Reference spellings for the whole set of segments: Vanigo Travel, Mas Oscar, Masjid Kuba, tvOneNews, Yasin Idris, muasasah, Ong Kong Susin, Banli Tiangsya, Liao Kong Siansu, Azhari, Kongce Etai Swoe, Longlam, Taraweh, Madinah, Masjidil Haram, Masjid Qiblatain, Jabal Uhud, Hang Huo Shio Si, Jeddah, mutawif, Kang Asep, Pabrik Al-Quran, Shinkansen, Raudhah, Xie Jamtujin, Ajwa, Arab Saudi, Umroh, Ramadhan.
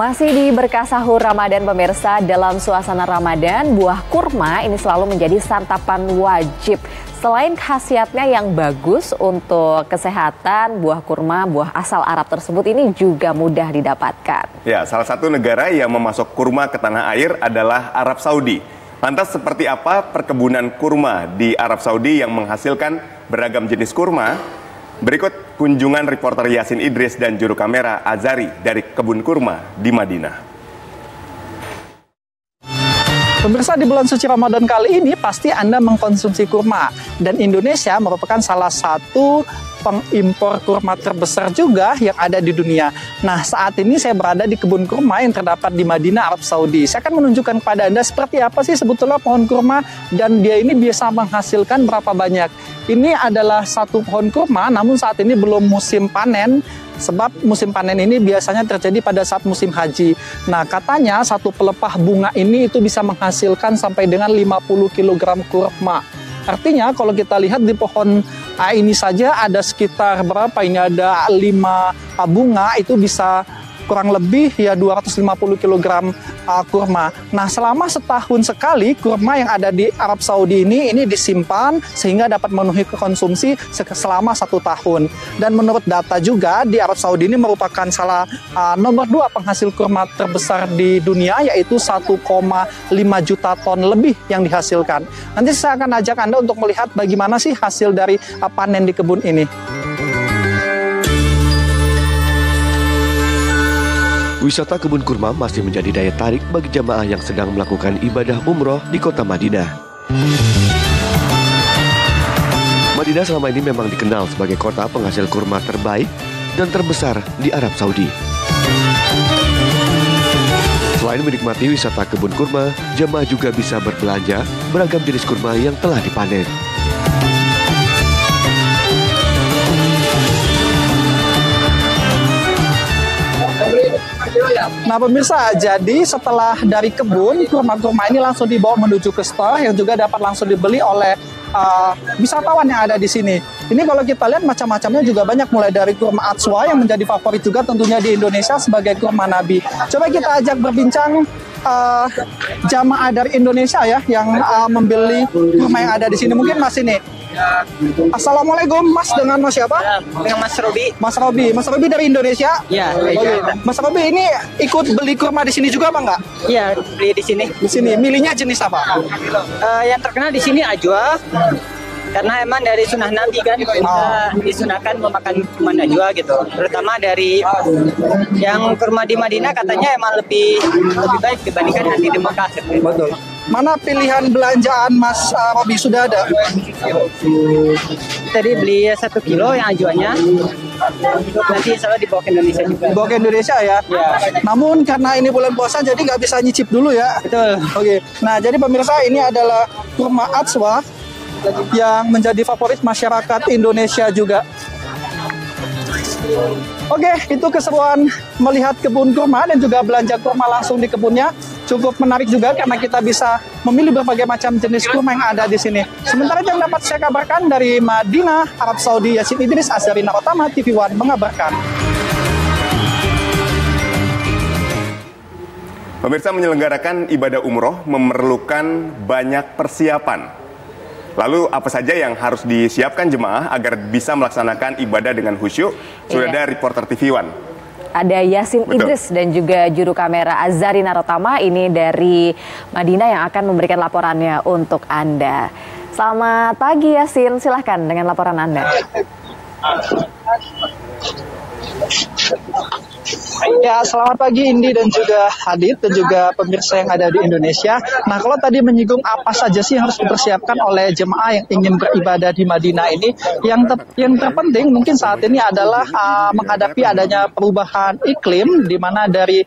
Masih di berkah sahur Ramadan pemirsa, dalam suasana Ramadan, buah kurma ini selalu menjadi santapan wajib. Selain khasiatnya yang bagus untuk kesehatan, buah kurma, buah asal Arab tersebut ini juga mudah didapatkan. Ya, salah satu negara yang memasok kurma ke tanah air adalah Arab Saudi. Lantas seperti apa perkebunan kurma di Arab Saudi yang menghasilkan beragam jenis kurma? Berikut kunjungan reporter Yasin Idris dan juru kamera Azhari dari kebun kurma di Madinah. Pemirsa, di bulan suci Ramadan kali ini pasti Anda mengkonsumsi kurma. Dan Indonesia merupakan salah satu pengimpor kurma terbesar juga yang ada di dunia. Nah, saat ini saya berada di kebun kurma yang terdapat di Madinah, Arab Saudi. Saya akan menunjukkan kepada Anda seperti apa sih sebetulnya pohon kurma dan dia ini bisa menghasilkan berapa banyak. Ini adalah satu pohon kurma, namun saat ini belum musim panen. Sebab musim panen ini biasanya terjadi pada saat musim haji. Nah, katanya satu pelepah bunga ini itu bisa menghasilkan sampai dengan 50 kg kurma. Artinya kalau kita lihat di pohon ini saja ada sekitar berapa ini, ada 5 bunga itu bisa kurang lebih ya 250 kg kurma. Nah, selama setahun sekali kurma yang ada di Arab Saudi ini disimpan sehingga dapat memenuhi konsumsi selama 1 tahun. Dan menurut data juga di Arab Saudi ini merupakan salah nomor 2 penghasil kurma terbesar di dunia, yaitu 1,5 juta ton lebih yang dihasilkan. Nanti saya akan ajak Anda untuk melihat bagaimana sih hasil dari panen di kebun ini. Wisata kebun kurma masih menjadi daya tarik bagi jamaah yang sedang melakukan ibadah umroh di kota Madinah. Madinah selama ini memang dikenal sebagai kota penghasil kurma terbaik dan terbesar di Arab Saudi. Selain menikmati wisata kebun kurma, jamaah juga bisa berbelanja beragam jenis kurma yang telah dipanen. Nah pemirsa, jadi setelah dari kebun, kurma-kurma ini langsung dibawa menuju ke store yang juga dapat langsung dibeli oleh wisatawan yang ada di sini. Ini kalau kita lihat macam-macamnya juga banyak, mulai dari kurma Ajwa yang menjadi favorit juga tentunya di Indonesia sebagai kurma nabi. Coba kita ajak berbincang jamaah dari Indonesia ya yang membeli kurma yang ada di sini. Mungkin Mas ini. Assalamualaikum Mas, dengan Mas siapa? Dengan Mas Robi. Mas Robi dari Indonesia? Iya. Mas Robi ini ikut beli kurma di sini juga apa enggak? Iya, beli di sini. Di sini, milihnya jenis apa? Yang terkenal di sini Ajwa. Karena emang dari sunnah Nabi kan, disunahkan memakan kurma Ajwa gitu. Terutama dari yang kurma di Madinah katanya emang lebih baik dibandingkan yang di Mekah. Betul. Mana pilihan belanjaan Mas Robi sudah ada? Tadi beli 1 kilo yang ajuannya. Nanti insya Allah dibawa ke Indonesia juga. Dibawa ke Indonesia ya? Ya. Namun karena ini bulan puasa jadi nggak bisa nyicip dulu ya? Betul. Oke. Nah jadi pemirsa, ini adalah kurma Ajwa yang menjadi favorit masyarakat Indonesia juga. Oke, itu keseruan melihat kebun kurma dan juga belanja kurma langsung di kebunnya. Cukup menarik juga karena kita bisa memilih berbagai macam jenis kurma yang ada di sini. Sementara yang dapat saya kabarkan dari Madinah, Arab Saudi, Yasin Idris, Azhari Narotama, TV1 mengabarkan. Pemirsa, menyelenggarakan ibadah umroh memerlukan banyak persiapan. Lalu apa saja yang harus disiapkan jemaah agar bisa melaksanakan ibadah dengan khusyuk? Sudah ada reporter TV1. Ada Yasin Idris dan juga juru kamera Azhari Narotama ini dari Madinah yang akan memberikan laporannya untuk Anda. Selamat pagi Yasin, silahkan dengan laporan Anda. Ya, selamat pagi Indi dan juga Hadid dan juga pemirsa yang ada di Indonesia. Nah, kalau tadi menyinggung apa saja sih yang harus dipersiapkan oleh jemaah yang ingin beribadah di Madinah ini, yang terpenting mungkin saat ini adalah menghadapi adanya perubahan iklim, di mana dari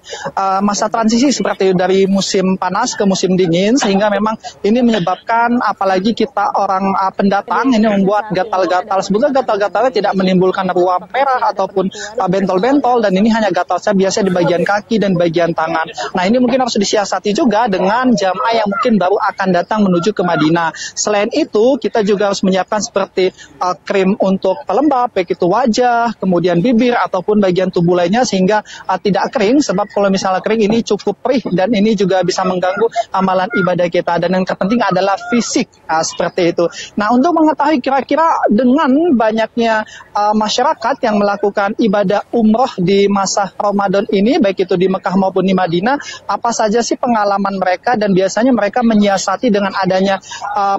masa transisi seperti dari musim panas ke musim dingin, sehingga memang ini menyebabkan apalagi kita orang pendatang ini membuat gatal-gatal. Sebetulnya gatal-gatalnya tidak menimbulkan ruam merah ataupun bentol-bentol, dan ini hanya hanya gatal saya biasanya di bagian kaki dan bagian tangan. Nah, ini mungkin harus disiasati juga dengan jamaah yang mungkin baru akan datang menuju ke Madinah. Selain itu, kita juga harus menyiapkan seperti krim untuk pelembab, baik itu wajah, kemudian bibir, ataupun bagian tubuh lainnya sehingga tidak kering. Sebab kalau misalnya kering ini cukup perih dan ini juga bisa mengganggu amalan ibadah kita. Dan yang terpenting adalah fisik, seperti itu. Nah, untuk mengetahui kira-kira dengan banyaknya masyarakat yang melakukan ibadah umroh di masa Ramadan ini, baik itu di Mekah maupun di Madinah, apa saja sih pengalaman mereka dan biasanya mereka menyiasati dengan adanya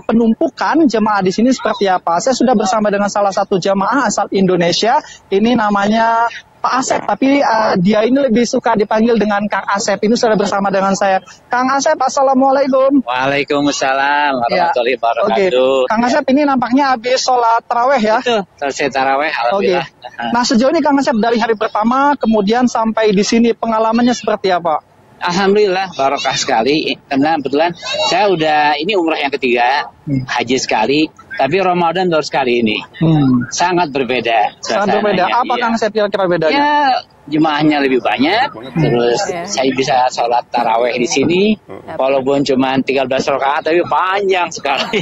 penumpukan jemaah di sini seperti apa? Saya sudah bersama dengan salah satu jemaah asal Indonesia, ini namanya Pak Asep, tapi dia ini lebih suka dipanggil dengan Kang Asep. Ini sudah bersama dengan saya. Kang Asep, assalamualaikum. Waalaikumsalam warahmatullahi wabarakatuh. Okay. Kang Asep ini nampaknya habis sholat taraweh ya? Betul, selesai taraweh, alhamdulillah. Okay. Nah, sejauh ini Kang Asep dari hari pertama kemudian sampai di sini pengalamannya seperti apa? Alhamdulillah, barokah sekali. Karena kebetulan saya udah, ini umrah yang ketiga, haji sekali, tapi Ramadan baru sekali ini. Sangat berbeda. Sangat berbeda. Apa iya. Kang Asep kira-kira bedanya? Ya, jemaahnya lebih banyak, terus saya bisa sholat taraweh di sini, walaupun cuma 13 rakaat, tapi panjang sekali.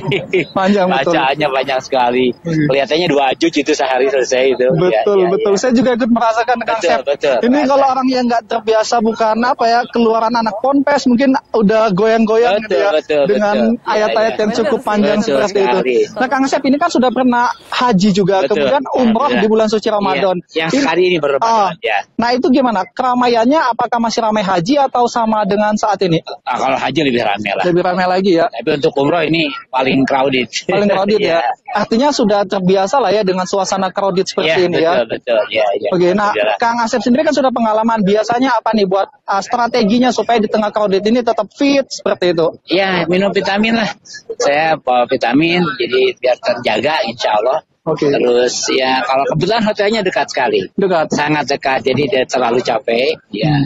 Panjang, betul. Bacaannya panjang sekali. Kelihatannya 2 juz itu sehari selesai itu. Betul, ya, betul. Ya. Saya juga ikut merasakan Kang Asep. Ini kalau orang yang nggak terbiasa bukan apa ya, keluaran anak ponpes mungkin udah goyang-goyang gitu ya, dengan ayat-ayat yang cukup panjang seperti sekali. Itu. Nah, Kang Asep ini kan sudah pernah haji juga, kemudian umroh di bulan suci Ramadan. Yang hari ini berlebaran ya. Nah, itu gimana? Keramaiannya apakah masih ramai haji atau sama dengan saat ini? Nah, kalau haji lebih ramai lah. Lebih ramai lagi ya. Tapi untuk umroh ini paling crowded. Paling crowded ya. Artinya sudah terbiasa lah ya dengan suasana crowded seperti ini betul, ya. Betul, ya, ya. Oke, nah Kang Asep sendiri kan sudah pengalaman. Biasanya apa nih buat strateginya supaya di tengah crowded ini tetap fit seperti itu? Ya, minum vitamin lah. Saya bawa vitamin jadi biar terjaga insya Allah. Okay. Terus ya kalau kebetulan hotelnya dekat sekali, sangat dekat, jadi tidak terlalu capek ya.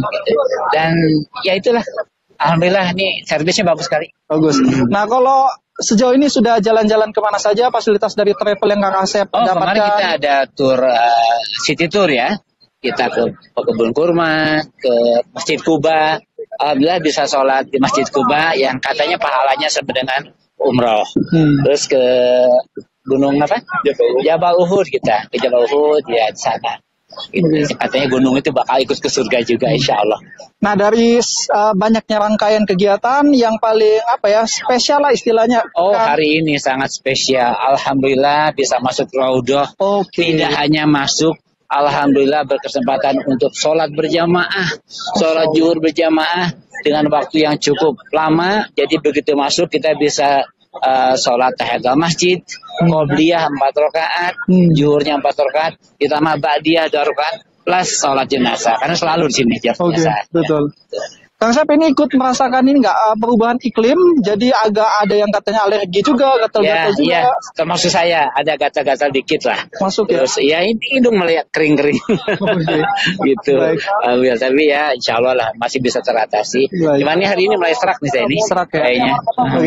Dan ya itulah, alhamdulillah nih servisnya bagus sekali. Bagus. Nah, kalau sejauh ini sudah jalan-jalan kemana saja fasilitas dari travel yang Kang Asep dapatkan? Kemarin kita ada tour city tour ya, kita ke kebun kurma, ke Masjid Kuba. Alhamdulillah bisa sholat di Masjid Kuba yang katanya pahalanya sebenarnya umroh. Terus ke Gunung apa? Jabal Uhud kita. Ke Jabal Uhud ya di sana. Gitu. Katanya gunung itu bakal ikut ke surga juga insya Allah. Nah, dari banyaknya rangkaian kegiatan yang paling apa ya, spesial lah istilahnya. Hari ini sangat spesial. Alhamdulillah bisa masuk Raudhah. Tidak hanya masuk. Alhamdulillah berkesempatan untuk sholat berjamaah, sholat zuhur berjamaah dengan waktu yang cukup lama. Jadi begitu masuk kita bisa sholat tahiyatul masjid, qobliyah 4 rakaat, zuhurnya 4 rakaat, ditambah ba'diyah 2 rakaat, plus sholat jenazah. Karena selalu di sini jenazah. Betul. Kang Asep ini ikut merasakan ini nggak perubahan iklim, jadi agak ada yang katanya alergi juga, gatal-gatal juga. Iya, termasuk saya ada gatal-gatal dikit lah. Masuk ya? Terus ya ini hidung melihat kering-kering. Okay. Gitu. Tapi ya insya Allah lah masih bisa teratasi. Cuman ini hari ini mulai serak nih saya ini. Serak ya?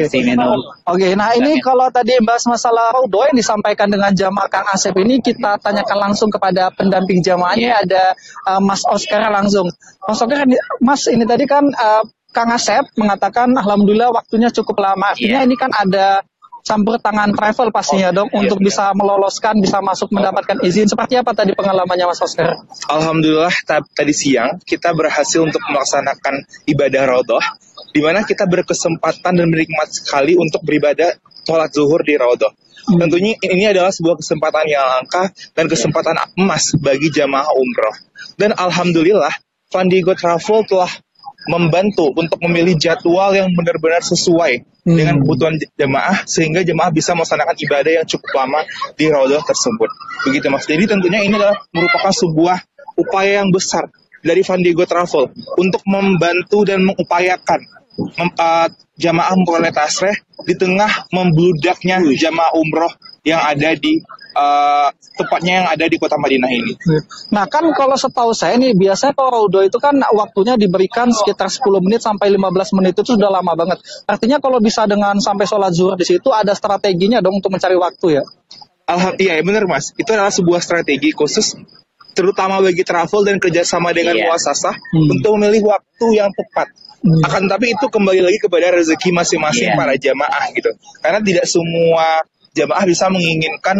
Kayaknya. Oke, nah ini kalau tadi bahas masalah Raudhah yang disampaikan dengan jamaah Kang Asep ini, kita tanyakan langsung kepada pendamping jamaahnya, ada Mas Oscar langsung. Mas Oscar, Mas ini tadi kan Kang Asep mengatakan alhamdulillah waktunya cukup lama. Artinya ini kan ada campur tangan travel pastinya dong untuk bisa meloloskan, bisa masuk mendapatkan izin. Seperti apa tadi pengalamannya Mas Oscar? Alhamdulillah tadi siang kita berhasil untuk melaksanakan ibadah Raudhah, di mana kita berkesempatan dan menikmat sekali untuk beribadah sholat zuhur di Raudhah. Tentunya ini adalah sebuah kesempatan yang langka dan kesempatan emas bagi jamaah umroh. Dan alhamdulillah Vanigo Travel telah membantu untuk memilih jadwal yang benar-benar sesuai dengan kebutuhan jemaah, sehingga jemaah bisa melaksanakan ibadah yang cukup lama di Raudhah tersebut. Begitu Mas. Jadi tentunya ini adalah merupakan sebuah upaya yang besar dari Vanigo Travel untuk membantu dan mengupayakan jemaah memperoleh tasreh di tengah membludaknya jemaah umroh yang ada di tepatnya yang ada di kota Madinah ini. Nah, kan kalau setahu saya nih biasanya kalau Raudhah itu kan waktunya diberikan sekitar 10 menit sampai 15 menit itu sudah lama banget. Artinya kalau bisa dengan sampai sholat zuhur di situ ada strateginya dong untuk mencari waktu ya. Iya benar Mas. Itu adalah sebuah strategi khusus terutama bagi travel dan kerjasama dengan muasasah untuk memilih waktu yang tepat. Akan tapi itu kembali lagi kepada rezeki masing-masing para jamaah gitu, karena tidak semua jamaah bisa menginginkan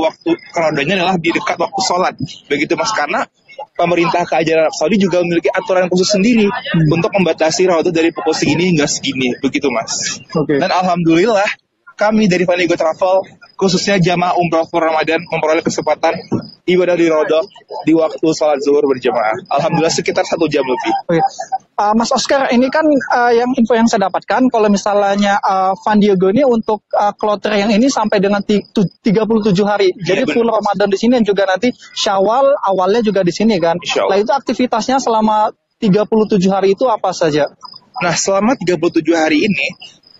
waktu kerondonya adalah di dekat waktu sholat, begitu Mas, karena pemerintah kerajaan Arab Saudi juga memiliki aturan khusus sendiri untuk membatasi Raudhah dari pukul segini hingga segini, begitu Mas. Dan alhamdulillah kami dari Vanigo Travel, khususnya jamaah umroh for Ramadan, memperoleh kesempatan ibadah di Raudhah di waktu salat zuhur berjamaah. Alhamdulillah sekitar 1 jam lebih. Mas Oscar, ini kan info yang saya dapatkan, kalau misalnya Vanigo ini untuk kloter yang ini sampai dengan 37 hari. Jadi full Ramadan di sini, dan juga nanti Syawal awalnya juga di sini kan. Nah itu aktivitasnya selama 37 hari itu apa saja? Nah selama 37 hari ini,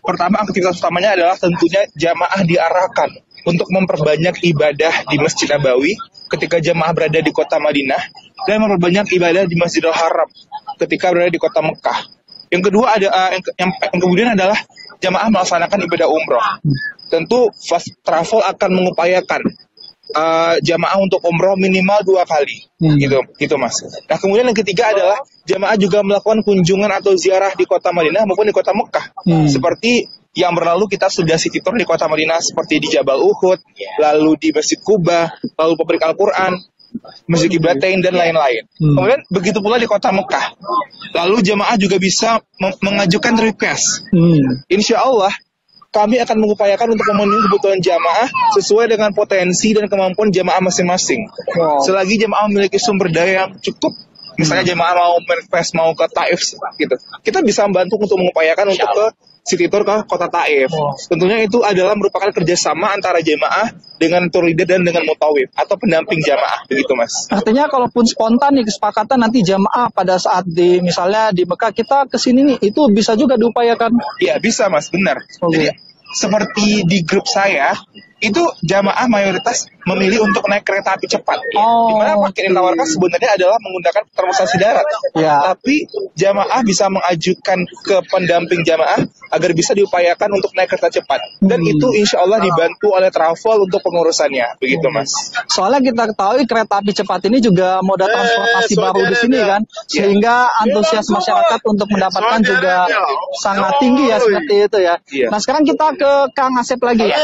pertama aktivitas utamanya adalah tentunya jamaah diarahkan untuk memperbanyak ibadah di Masjid Nabawi ketika jamaah berada di kota Madinah, dan memperbanyak ibadah di Masjidil Haram ketika berada di kota Mekah. Yang kedua kemudian adalah jamaah melaksanakan ibadah umroh. Tentu fast travel akan mengupayakan jamaah untuk umroh minimal 2 kali, gitu Mas. Nah kemudian yang ketiga adalah jamaah juga melakukan kunjungan atau ziarah di kota Madinah maupun di kota Mekah, seperti yang berlalu kita sudah city tour di kota Madinah, seperti di Jabal Uhud, lalu di Masjid Kuba, lalu Pabrik Al-Quran, Masjid Qiblatain, dan lain-lain. Kemudian begitu pula di kota Mekah. Lalu jamaah juga bisa mengajukan request. Insya Allah kami akan mengupayakan untuk memenuhi kebutuhan jamaah sesuai dengan potensi dan kemampuan jamaah masing-masing. Selagi jamaah memiliki sumber daya yang cukup, misalnya jamaah mau manifest, mau ke Taif gitu, kita bisa membantu untuk mengupayakan untuk ke city tour ke kota Taif. Tentunya itu adalah merupakan kerjasama antara jamaah dengan tour leader dan dengan mutawif atau pendamping jamaah, begitu Mas. Artinya kalaupun spontan nih kesepakatan nanti jamaah pada saat di misalnya di Mekah kita kesini nih, itu bisa juga diupayakan? Iya bisa Mas, benar. Jadi seperti di grup saya, itu jamaah mayoritas memilih untuk naik kereta api cepat. Dimana paket yang ditawarkan sebenarnya adalah menggunakan transportasi darat. Tapi jamaah bisa mengajukan ke pendamping jamaah agar bisa diupayakan untuk naik kereta cepat. Dan itu insya Allah dibantu oleh travel untuk pengurusannya, begitu Mas. Soalnya kita ketahui kereta api cepat ini juga moda transportasi baru di sini kan, sehingga antusias masyarakat untuk mendapatkan juga sangat tinggi ya, seperti itu ya. Nah sekarang kita ke Kang Asep lagi ya.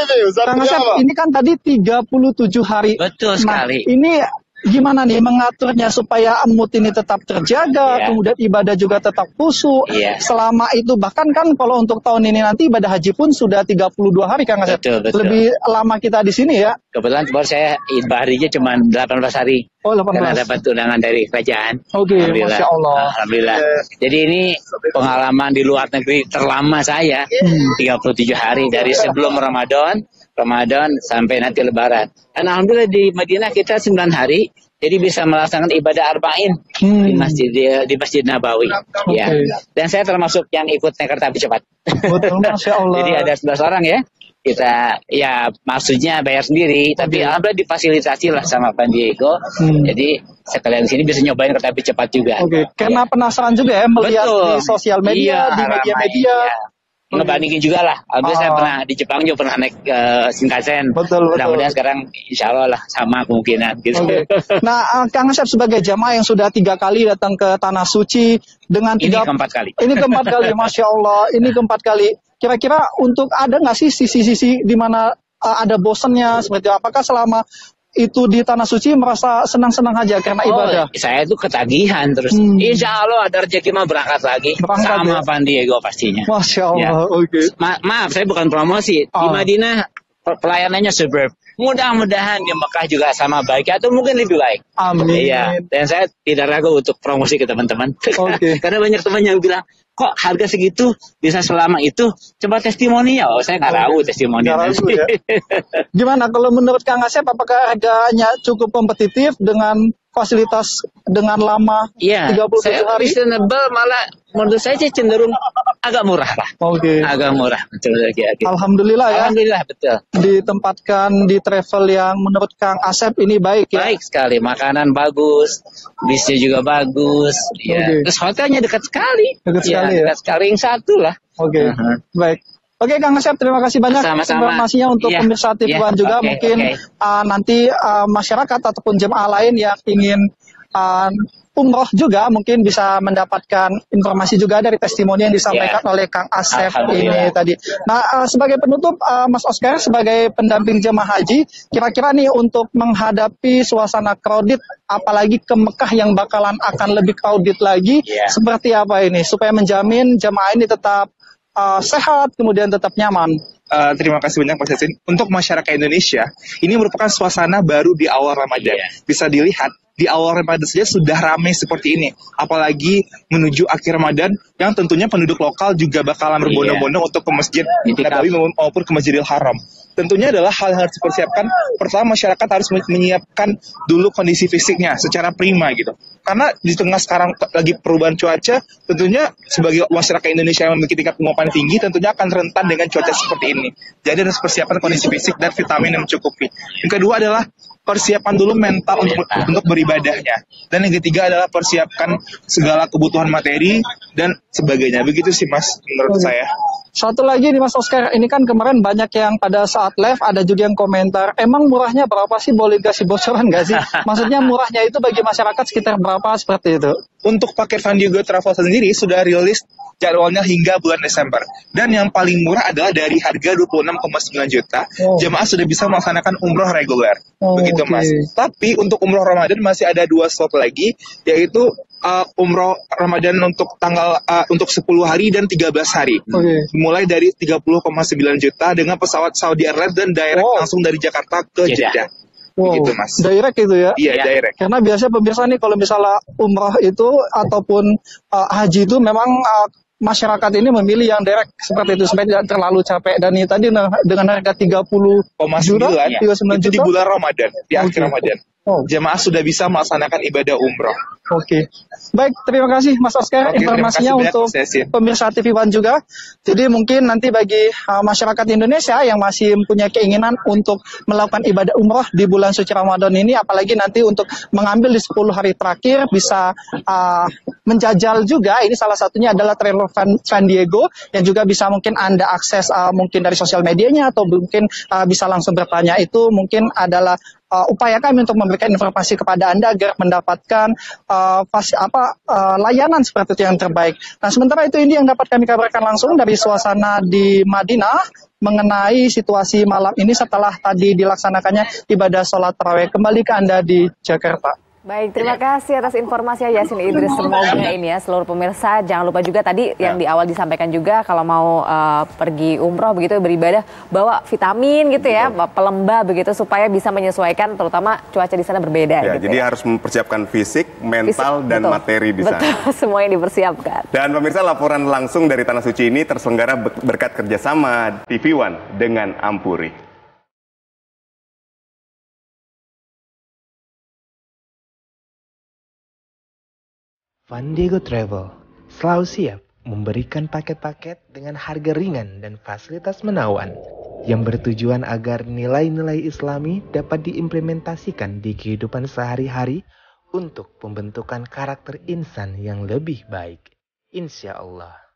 Kang Asep, ini kan tadi 37 hari. Betul sekali. Ini gimana nih mengaturnya supaya mood ini tetap terjaga, kemudian ibadah juga tetap khusyuk selama itu. Bahkan kan kalau untuk tahun ini nanti ibadah haji pun sudah 32 hari Kang Asep. Betul. Lebih lama kita di sini ya. Kebetulan baru saya ibadah hajinya cuma 18 hari. Oh, 18. Karena dapat undangan dari kerajaan. Masya Allah. Alhamdulillah. Jadi ini pengalaman di luar negeri terlama saya, 37 hari dari sebelum Ramadan sampai nanti Lebaran. Dan alhamdulillah di Madinah kita 9 hari, jadi bisa melaksanakan ibadah arba'in di Masjid Nabawi. Dan saya termasuk yang ikut naik kereta api cepat. Masya Allah. Jadi ada 11 orang ya. Kita maksudnya bayar sendiri, tapi alhamdulillah difasilitasi lah sama Vanigo. Jadi sekalian di sini bisa nyobain kereta api cepat juga. Karena penasaran juga ya melihat di sosial media, di media-media. Ngebandingin juga lah. Abis saya pernah di Jepang juga pernah naik Shinkansen. Mudah-mudahan sekarang insya Allah lah sama kemungkinan gitu. Nah Kang Asep sebagai jamaah yang sudah 3 kali datang ke Tanah Suci dengan Ini keempat kali, Masya Allah. Ini keempat kali. Kira-kira untuk ada nggak sih sisi-sisi di mana ada bosennya seperti apakah selama itu di Tanah Suci merasa senang-senang aja karena ibadah? Saya itu ketagihan terus. Insya Allah ada rezeki mah berangkat lagi. Sama Vanigo pastinya. Masya Allah. Maaf, saya bukan promosi. Di Madinah pelayanannya superb. Mudah-mudahan di Mekah juga sama baik atau mungkin lebih baik. Amin. Dan saya tidak ragu untuk promosi ke teman-teman. Karena banyak teman yang bilang, kok harga segitu bisa selama itu? Coba testimoni ya. Saya nggak tahu testimoni. Gimana kalau menurut Kang Asep, apakah harganya cukup kompetitif dengan fasilitas dengan lama 37 hari? Reasonable, malah menurut saya cenderung agak murah lah. Agak murah. Alhamdulillah ya. Alhamdulillah, betul. Ditempatkan di travel yang menurut Kang Asep ini baik ya. Baik sekali. Makanan bagus, bisnya juga bagus. Terus hotelnya dekat sekali. Dekat sekali ya. Dekat sekali yang satu lah. Baik. Oke, Kang Asep, terima kasih banyak informasinya untuk pemirsa Tipuan juga. Mungkin nanti masyarakat ataupun jemaah lain yang ingin umroh juga mungkin bisa mendapatkan informasi juga dari testimoni yang disampaikan oleh Kang Asep ini tadi. Nah, sebagai penutup, Mas Oscar, sebagai pendamping jemaah haji, kira-kira nih untuk menghadapi suasana crowded, apalagi ke Mekah yang bakalan akan lebih crowded lagi, seperti apa ini? Supaya menjamin jemaah ini tetap sehat, kemudian tetap nyaman. Terima kasih banyak Mas Yasin. Untuk masyarakat Indonesia, ini merupakan suasana baru di awal Ramadan. Bisa dilihat di awal Ramadan saja sudah ramai seperti ini. Apalagi menuju akhir Ramadan, yang tentunya penduduk lokal juga bakalan berbondong-bondong untuk ke Masjid Nabawi maupun ke Masjidil Haram. Tentunya adalah hal yang harus dipersiapkan. Pertama, masyarakat harus menyiapkan dulu kondisi fisiknya secara prima gitu. Karena di tengah sekarang lagi perubahan cuaca, tentunya sebagai masyarakat Indonesia yang memiliki tingkat kemampuan tinggi, tentunya akan rentan dengan cuaca seperti ini. Jadi harus persiapan kondisi fisik dan vitamin yang mencukupi. Yang kedua adalah persiapan dulu mental untuk beribadahnya. Dan yang ketiga adalah persiapkan segala kebutuhan materi dan sebagainya. Begitu sih Mas, menurut saya. Satu lagi nih Mas Oscar, ini kan kemarin banyak yang pada saat live ada juga yang komentar, emang murahnya berapa sih, boleh kasih bocoran nggak sih? Maksudnya murahnya itu bagi masyarakat sekitar berapa seperti itu? Untuk paket Vanigo Travel sendiri sudah rilis jadwalnya hingga bulan Desember. Dan yang paling murah adalah dari harga 26,9 juta, jemaah sudah bisa melaksanakan umroh reguler. Begitu Mas. Tapi untuk umroh Ramadan masih ada 2 slot lagi, yaitu umroh Ramadan untuk tanggal untuk 10 hari dan 13 hari. Mulai dari 30,9 juta dengan pesawat Saudi Airlines dan direct langsung dari Jakarta ke Jeddah. Gitu, Mas. Direct itu ya? Iya, direct. Karena biasanya pemirsa nih kalau misalnya umroh itu ataupun haji itu memang masyarakat ini memilih yang direct seperti itu supaya tidak terlalu capek. Dan ini tadi dengan harga 30,9 juta itu di bulan Ramadan, di akhir Ramadan. Jemaah sudah bisa melaksanakan ibadah umroh. Baik, terima kasih Mas Oscar informasinya untuk pemirsa TV One juga. Jadi mungkin nanti bagi masyarakat Indonesia yang masih punya keinginan untuk melakukan ibadah umroh di bulan suci Ramadan ini, apalagi nanti untuk mengambil di 10 hari terakhir bisa menjajal juga. Ini salah satunya adalah Travel San Diego yang juga bisa mungkin Anda akses mungkin dari sosial medianya atau mungkin bisa langsung bertanya. Itu mungkin adalah upaya kami untuk memberikan informasi kepada Anda agar mendapatkan layanan seperti itu yang terbaik. Nah, sementara itu ini yang dapat kami kabarkan langsung dari suasana di Madinah mengenai situasi malam ini setelah tadi dilaksanakannya ibadah sholat tarawih. Kembali ke Anda di Jakarta. Baik, terima kasih atas informasinya Yasin Idris. Semoga ini ya seluruh pemirsa jangan lupa juga tadi yang di awal disampaikan juga kalau mau pergi umroh begitu beribadah bawa vitamin gitu ya, pelembab begitu supaya bisa menyesuaikan terutama cuaca di sana berbeda. Ya, gitu jadi harus mempersiapkan fisik, mental dan materi di sana. Betul, semua yang dipersiapkan. Dan pemirsa laporan langsung dari Tanah Suci ini terselenggara berkat kerjasama TV One dengan Ampuri. Vanigo Travel selalu siap memberikan paket-paket dengan harga ringan dan fasilitas menawan yang bertujuan agar nilai-nilai Islami dapat diimplementasikan di kehidupan sehari-hari untuk pembentukan karakter insan yang lebih baik. Insya Allah.